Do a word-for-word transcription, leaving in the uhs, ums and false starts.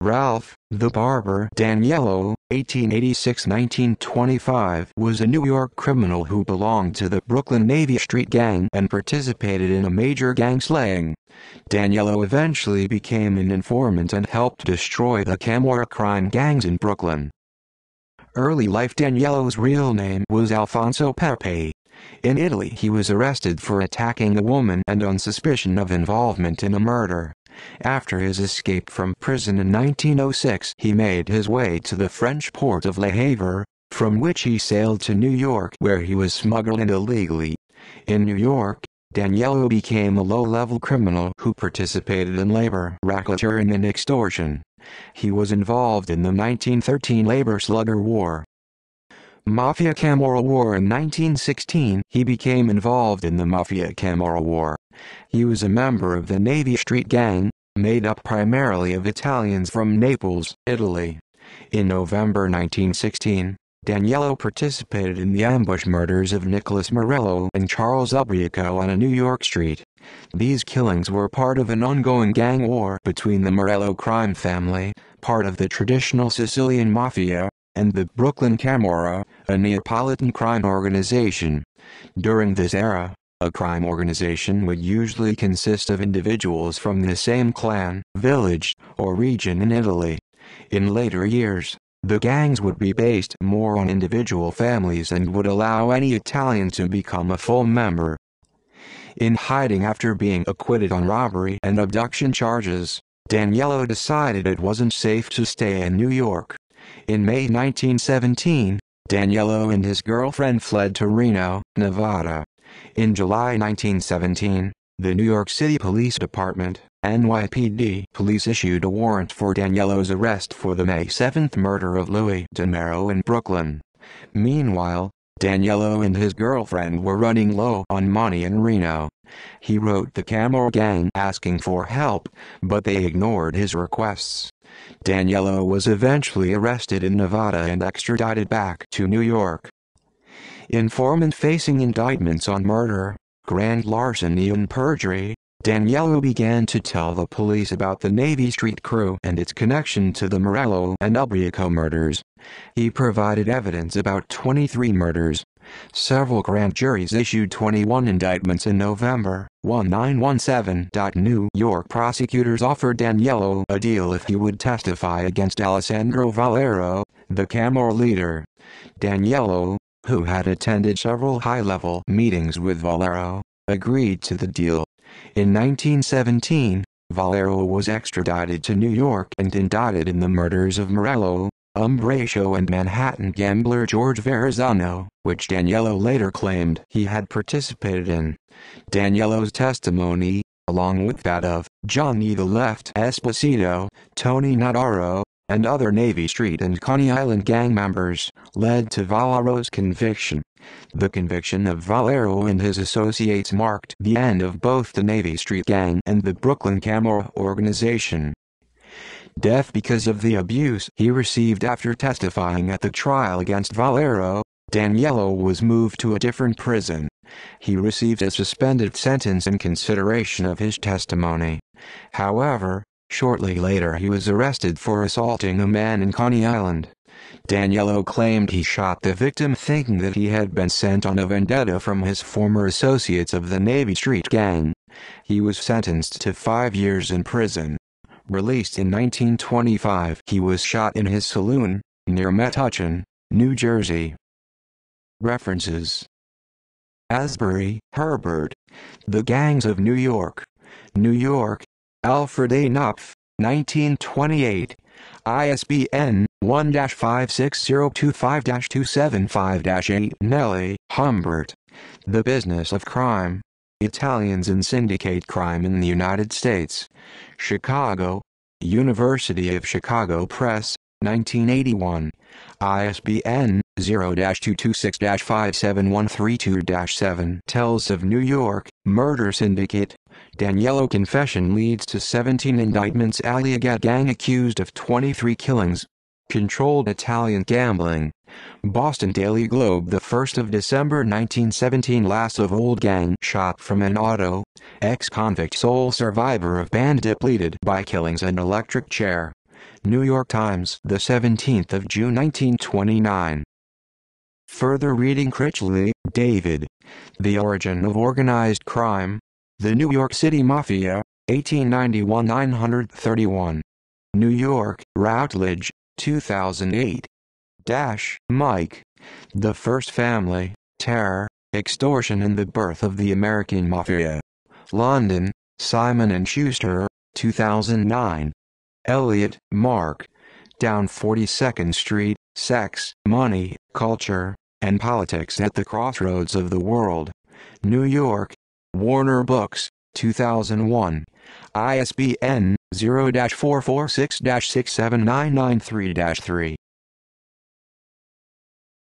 Ralph, the Barber Daniello, eighteen eighty-six to nineteen twenty-five, was a New York criminal who belonged to the Brooklyn Navy Street Gang and participated in a major gang slaying. Daniello eventually became an informant and helped destroy the Camorra crime gangs in Brooklyn. Early life. Daniello's real name was Alfonso Pepe. In Italy he was arrested for attacking a woman and on suspicion of involvement in a murder. After his escape from prison in nineteen oh six, he made his way to the French port of Le Havre, from which he sailed to New York, where he was smuggled in illegally. In New York, Daniello became a low-level criminal who participated in labor racketeering and extortion. He was involved in the nineteen thirteen labor slugger war. Mafia Camorra War. In nineteen sixteen, he became involved in the Mafia Camorra War. He was a member of the Navy Street Gang, made up primarily of Italians from Naples, Italy. In November nineteen sixteen, Daniello participated in the ambush murders of Nicholas Morello and Charles Ubriaco on a New York street. These killings were part of an ongoing gang war between the Morello crime family, part of the traditional Sicilian Mafia, and the Brooklyn Camorra, a Neapolitan crime organization. During this era, a crime organization would usually consist of individuals from the same clan, village, or region in Italy. In later years, the gangs would be based more on individual families and would allow any Italian to become a full member. In hiding after being acquitted on robbery and abduction charges, Daniello decided it wasn't safe to stay in New York. In May nineteen seventeen, Daniello and his girlfriend fled to Reno, Nevada. In July nineteen seventeen, the New York City Police Department (N Y P D) police issued a warrant for Daniello's arrest for the May seventh murder of Louis de Mero in Brooklyn. Meanwhile, Daniello and his girlfriend were running low on money in Reno. He wrote the Camorra gang asking for help, but they ignored his requests. Daniello was eventually arrested in Nevada and extradited back to New York. Informant. Facing indictments on murder, grand larceny and perjury, Daniello began to tell the police about the Navy Street crew and its connection to the Morello and Ubriaco murders. He provided evidence about twenty-three murders. Several grand juries issued twenty-one indictments in November. nineteen seventeen. New York prosecutors offered Daniello a deal if he would testify against Alessandro Valero, the Camorra leader. Daniello, who had attended several high-level meetings with Valero, agreed to the deal. In nineteen seventeen, Valero was extradited to New York and indicted in the murders of Morello, Ubriaco and Manhattan gambler George Verrazzano, which Daniello later claimed he had participated in. Daniello's testimony, along with that of Johnny the Left Esposito, Tony Nadaro, and other Navy Street and Coney Island gang members, led to Valero's conviction. The conviction of Valero and his associates marked the end of both the Navy Street Gang and the Brooklyn Camorra organization. Deaf. Because of the abuse he received after testifying at the trial against Valero, Daniello was moved to a different prison. He received a suspended sentence in consideration of his testimony. However, shortly later he was arrested for assaulting a man in Coney Island. Daniello claimed he shot the victim thinking that he had been sent on a vendetta from his former associates of the Navy Street Gang. He was sentenced to five years in prison. Released in nineteen twenty-five, he was shot in his saloon, near Metuchen, New Jersey. References. Asbury, Herbert. The Gangs of New York. New York, Alfred A. Knopf, nineteen twenty-eight, I S B N one five six zero two five two seven five eight. Nellie Humbert. The Business of Crime. Italians and Syndicate Crime in the United States. Chicago, University of Chicago Press, nineteen eighty-one. I S B N zero two two six five seven one three two seven. Tells of New York, Murder Syndicate. Daniello confession leads to seventeen indictments. Aliaga gang accused of twenty-three killings. Controlled Italian gambling. Boston Daily Globe. The first of December nineteen seventeen. Last of old gang shot from an auto. Ex-convict sole survivor of band depleted by killings and electric chair. New York Times, the seventeenth of June nineteen twenty-nine. Further reading: Critchley, David. The Origin of Organized Crime. The New York City Mafia, eighteen ninety-one to nine thirty-one. New York, Routledge, two thousand eight. Dash, Mike. The First Family, Terror, Extortion and the Birth of the American Mafia. London, Simon and Schuster, two thousand nine. Elliott, Mark. Down forty-second Street, Sex, Money, Culture, and Politics at the Crossroads of the World. New York, Warner Books, two thousand one. I S B N, zero dash four four six six seven nine nine three dash three.